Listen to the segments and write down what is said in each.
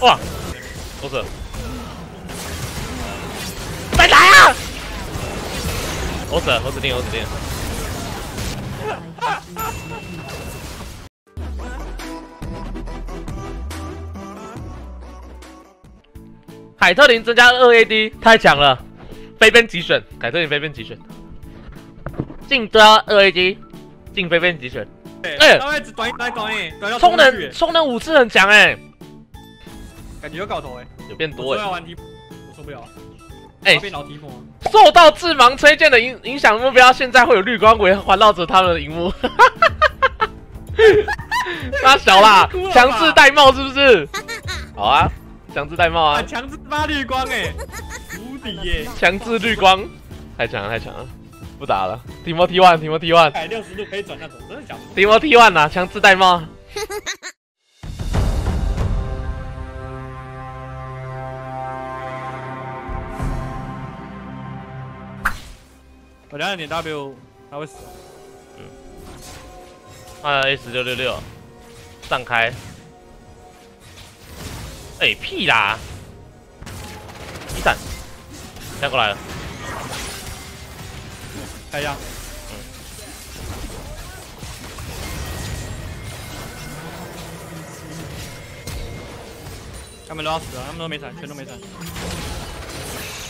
哇，多扯！再来啊！我指定。凯特琳增加2 AD， 太强了！飞边急选，凯特琳飞边急选，净抓2 AD， 净飞边急选。 哎，充能5次很强哎，感觉有搞头哎，有变多哎。我受不了，哎，变老提婆。受到致盲推荐的影响目标，现在会有绿光围环绕着他们的荧幕。那小啦，强制戴帽是不是？好啊，强制戴帽啊，强制发绿光哎，无敌耶！强制绿光，太强了，太强了。 不打了，提莫T1，360度可以转那种，真的假的？提莫T1啊，强制戴帽。我两点 W， 他会死。嗯。S666，上开。哎、欸、屁啦！一闪，跳过来了。 开呀！嗯。他们都要死了，他们都没闪，全都没闪。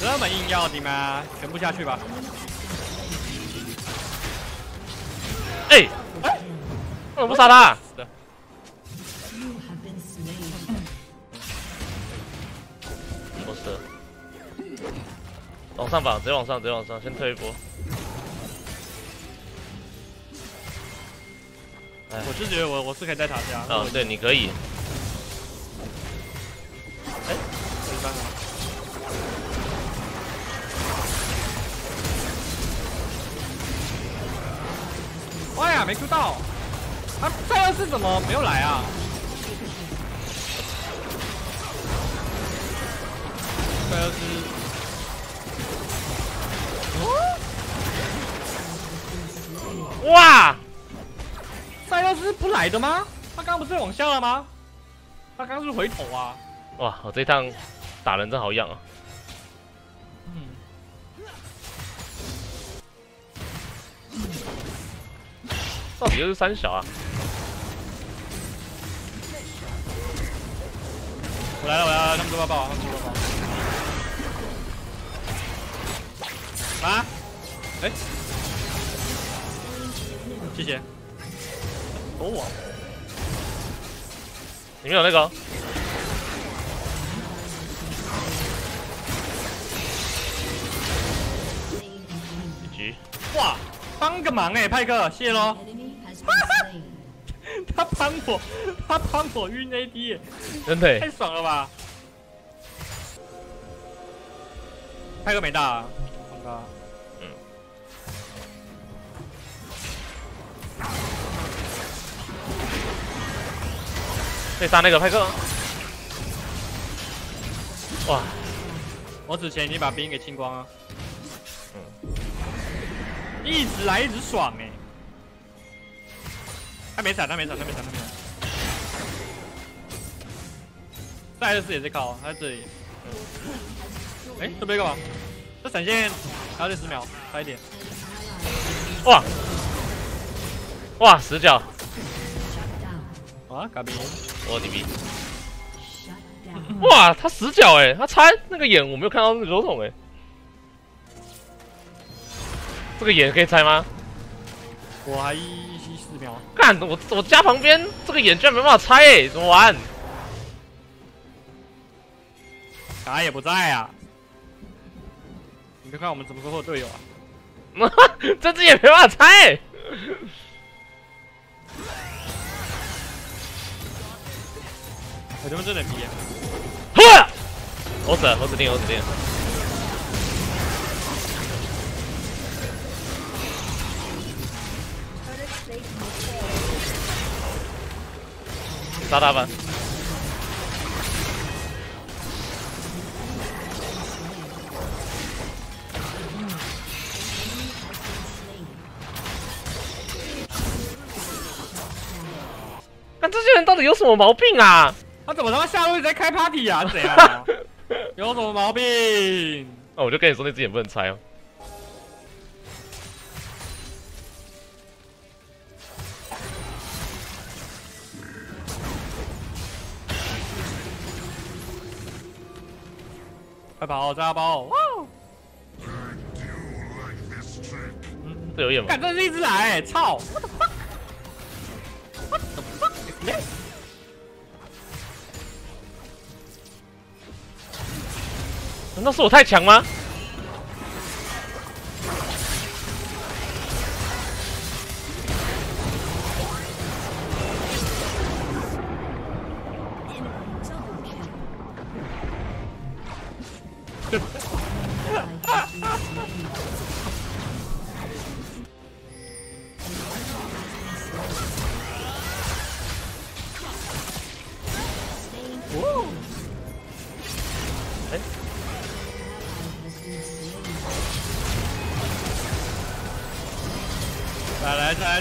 这么硬要的吗？全部下去吧。哎哎，为什么不杀他？是的。不是。往上吧，直接往上，先推一波。 我是觉得我是可以带塔下。啊，对，你可以。哎，第三个。哇呀，没 Q 到！啊，这是怎么没有来啊？这是。 哇！ 320不来的吗？他刚不是往下了吗？他刚是回头啊！哇，我这趟打人真好样啊！嗯，到底又是三小啊！我来了，他们都要爆，啊！哎、谢谢。 躲我！里面有那个、哦。一局。哇，帮个忙哎、欸，派克，谢喽。他帮我晕 AD， 耶真的、欸、太爽了吧！派克没大、啊，好的。 可以杀那个派克！哇，我之前已经把兵给清光了。嗯，一直来一直爽哎、欸！他没闪。324也在靠，他在这里。哎、欸，这边干嘛？这闪现还有10秒，快一点！哇，10角！啊，嘎逼！ 我的 B， 哇，他10角哎、欸，他插那个眼我没有看到那个手桶哎、欸，这个眼可以拆吗？我还4秒，干我家旁边这个眼居然没办法拆哎、欸，怎么玩？卡也不在啊，你别看我们怎么说队友啊，这只眼没办法拆、欸。我他妈真的皮！呵，我指定。杀他吧！那这些人到底有什么毛病啊？他怎么他妈下路一直在开 party 啊？谁啊？有什么毛病？那、啊、我就跟你说，那只眼不能拆哦。快跑，抓包！哇！这有眼吗？敢真是一直来、欸，操！ 难道是我太强吗？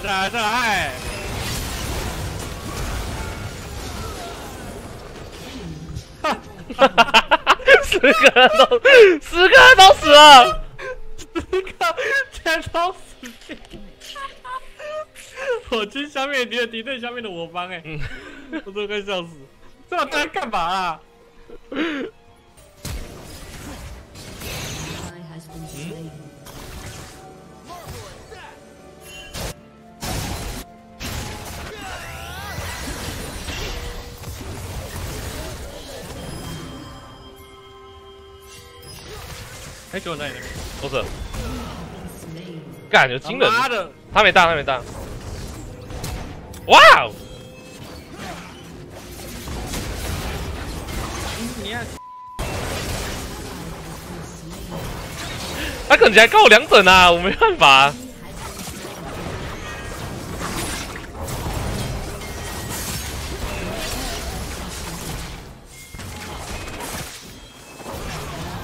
再来！哈哈哈哈哈！10个都死了，10个全都死定了！我去消灭你的敌对，消灭了我方哎、欸，我都快笑死！这老在干嘛啊？哎，给我那里，都是，感觉惊人。妈的，他没大。哇哦！你看，他可能还高我2等啊，我没办法。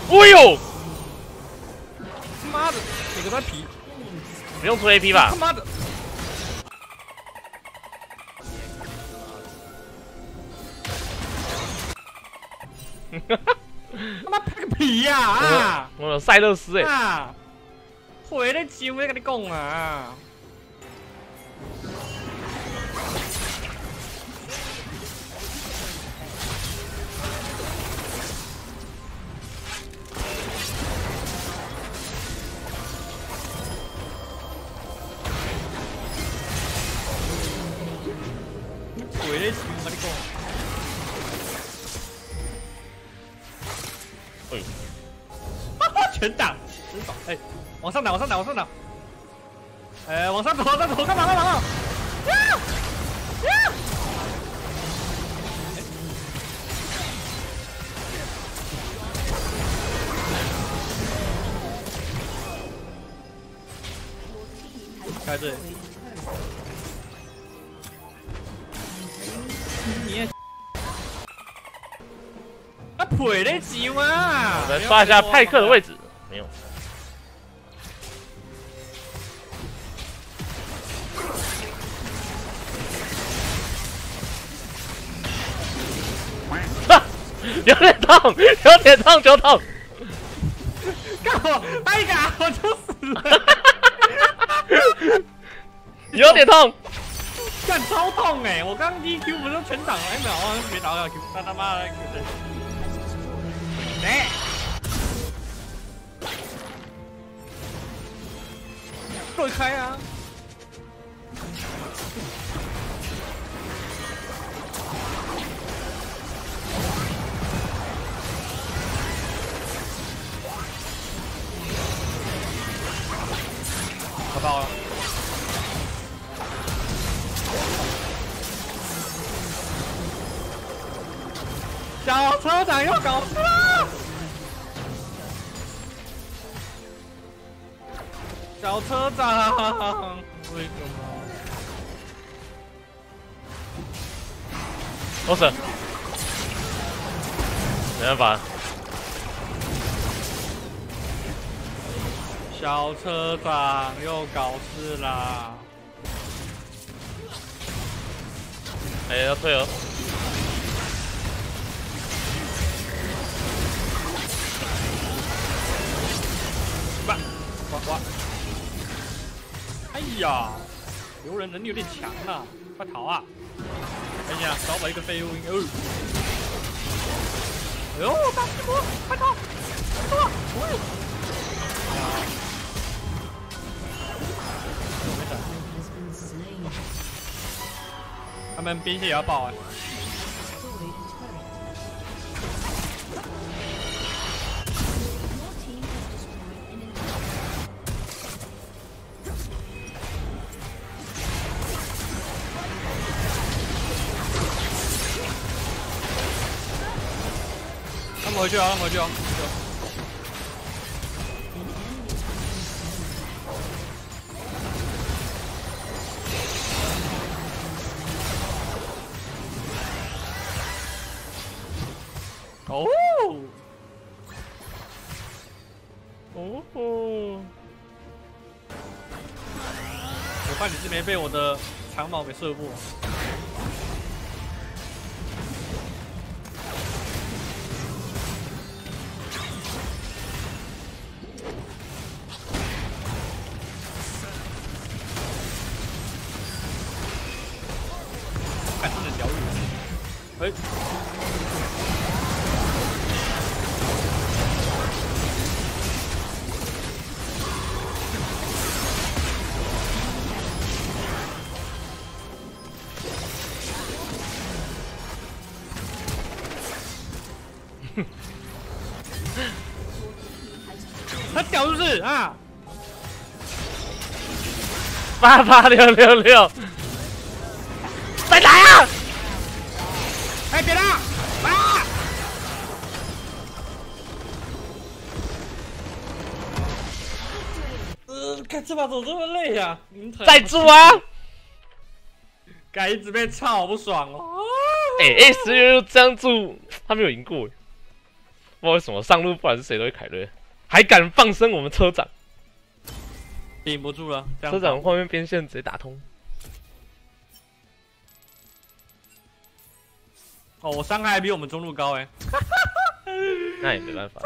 哎呦！ 妈的，你个他皮！不用出 AP 吧？他妈的！他妈拍个皮呀！啊！我塞勒斯哎！回得及我跟你讲啊！全打，真爽！哎，往上打！哎，往上走，干嘛？啊！开队！你啊，腿得急吗？我来刷一下派克的位置。 没有。啊！有点痛，9痛。干我！哎呀，我就死了。有点痛，干超痛哎！我刚 DQ 不是全场来秒啊，没打到 Q， 但他妈的。哎。 滚开啊！我爆了！小车长又搞事了！小车长，为什么？都是，没办法。小车长又搞事啦！哎，要退哦。以啊，刘人能力有点强啊，快逃啊！哎呀，少把一个废物！哦，哎呦，大屁股，快逃！快逃！他们兵线也要爆啊！ 回去啊！回去啊！哦哦哦！我怕你是没被我的长矛给射过。 他屌是不是啊？88666，再来啊！哎，别打！啊！看这把怎么这么累呀、啊？再住啊！敢一直被操，好不爽哦！哎，1666这样住，他没有赢过。 不知道为什么上路不管是谁都会凯瑞，还敢放生我们车长，顶不住了。车长画面边线直接打通。哦，我伤害还比我们中路高哎、欸，那也没办法。